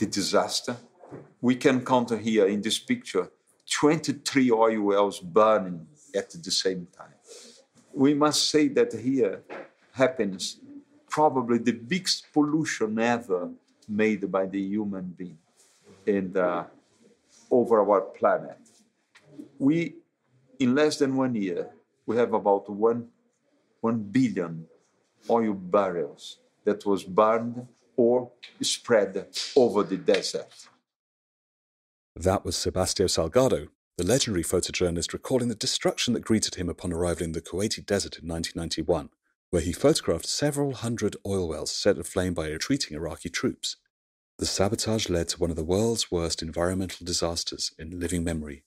the disaster. We can counter here in this picture 23 oil wells burning at the same time. We must say that here happens probably the biggest pollution ever made by the human being and over our planet. We, in less than 1 year, we have about 1 billion oil barrels that was burned or spread over the desert. That was Sebastião Salgado, the legendary photojournalist, recalling the destruction that greeted him upon arrival in the Kuwaiti desert in 1991, where he photographed several hundred oil wells set aflame by retreating Iraqi troops. The sabotage led to one of the world's worst environmental disasters in living memory.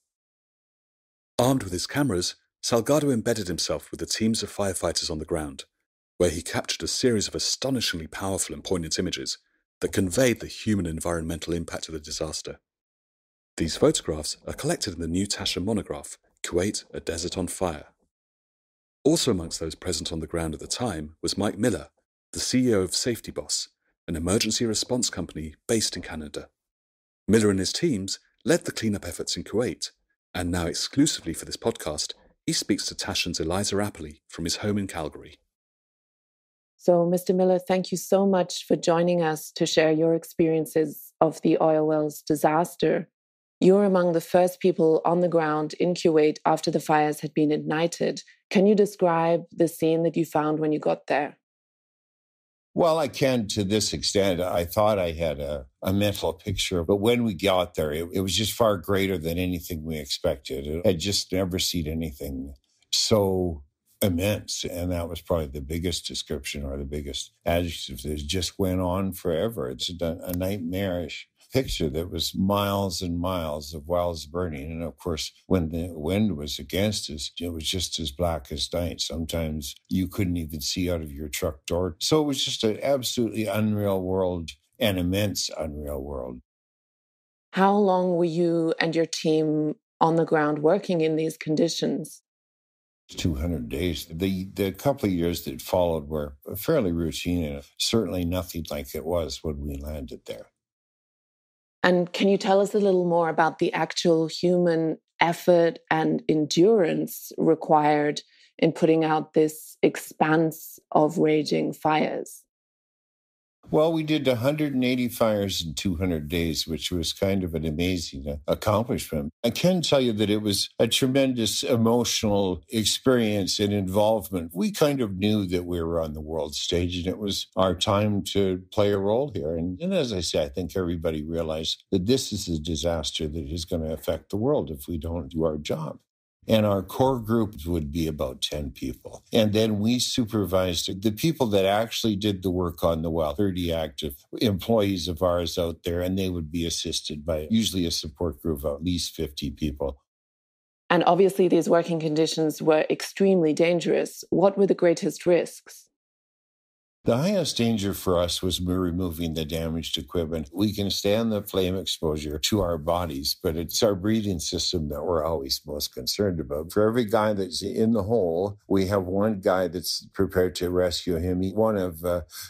Armed with his cameras, Salgado embedded himself with the teams of firefighters on the ground, where he captured a series of astonishingly powerful and poignant images that conveyed the human environmental impact of the disaster. These photographs are collected in the new Taschen monograph, Kuwait, A Desert on Fire. Also amongst those present on the ground at the time was Mike Miller, the CEO of Safety Boss, an emergency response company based in Canada. Miller and his teams led the cleanup efforts in Kuwait, and now exclusively for this podcast, he speaks to Taschen's Eliza Rapoli from his home in Calgary. So, Mr. Miller, thank you so much for joining us to share your experiences of the oil wells disaster. You're among the first people on the ground in Kuwait after the fires had been ignited. Can you describe the scene that you found when you got there? Well, I can to this extent. I thought I had a mental picture, but when we got there, it was just far greater than anything we expected. I'd just never seen anything so immense, and that was probably the biggest description or the biggest adjective. It just went on forever. It's a nightmarish picture that was miles and miles of wells burning. And of course, when the wind was against us, it was just as black as night. Sometimes you couldn't even see out of your truck door. So it was just an absolutely unreal world, an immense unreal world. How long were you and your team on the ground working in these conditions? 200 days. The couple of years that followed were fairly routine and certainly nothing like it was when we landed there. And can you tell us a little more about the actual human effort and endurance required in putting out this expanse of raging fires? Well, we did 180 fires in 200 days, which was kind of an amazing accomplishment. I can tell you that it was a tremendous emotional experience and involvement. We kind of knew that we were on the world stage and it was our time to play a role here. And as I say, I think everybody realized that this is a disaster that is going to affect the world if we don't do our job. And our core group would be about 10 people. And then we supervised the people that actually did the work on the well, 30 active employees of ours out there, and they would be assisted by usually a support group of at least 50 people. And obviously these working conditions were extremely dangerous. What were the greatest risks? The highest danger for us was removing the damaged equipment. We can stand the flame exposure to our bodies, but it's our breathing system that we're always most concerned about. For every guy that's in the hole, we have one guy that's prepared to rescue him. One of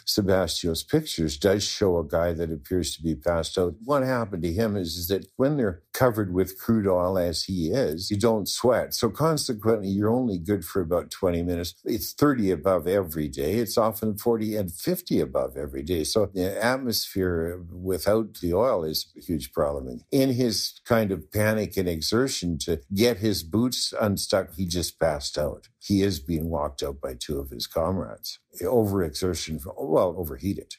Sebastião's pictures does show a guy that appears to be passed out. What happened to him is that when they're covered with crude oil, as he is, you don't sweat. So consequently, you're only good for about 20 minutes. It's 30 above every day. It's often 40 and 50 above every day. So the atmosphere without the oil is a huge problem. In his kind of panic and exertion to get his boots unstuck, he just passed out. He is being walked out by two of his comrades. Overexertion, well, overheated.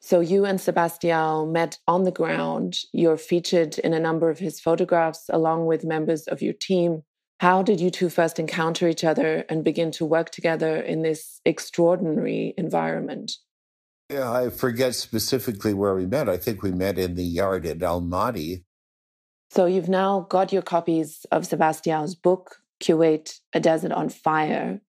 So you and Sebastião met on the ground. You're featured in a number of his photographs along with members of your team. How did you two first encounter each other and begin to work together in this extraordinary environment? Yeah, I forget specifically where we met. I think we met in the yard at Almaty. So you've now got your copies of Sebastião's book, Kuwait, A Desert on Fire.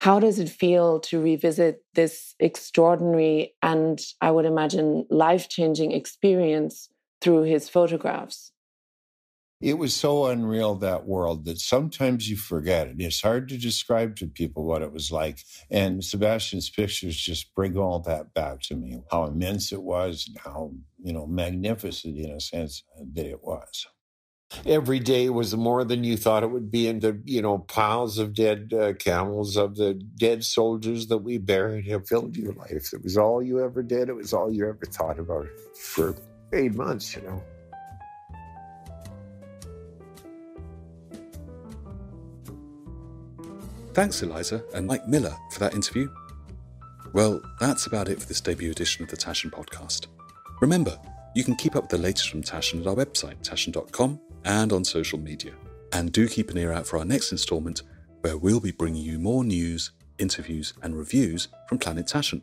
How does it feel to revisit this extraordinary and, I would imagine, life-changing experience through his photographs? It was so unreal, that world, that sometimes you forget it. It's hard to describe to people what it was like. And Sebastian's pictures just bring all that back to me, how immense it was and how, magnificent in a sense that it was. Every day was more than you thought it would be, into, piles of dead camels, of the dead soldiers that we buried have filled your life. It was all you ever did. It was all you ever thought about for 8 months, Thanks, Eliza and Mike Miller, for that interview. Well, that's about it for this debut edition of the Taschen podcast. Remember, you can keep up with the latest from Taschen at our website, taschen.com, and on social media. And do keep an ear out for our next instalment, where we'll be bringing you more news, interviews, and reviews from Planet Taschen.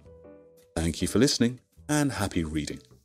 Thank you for listening, and happy reading.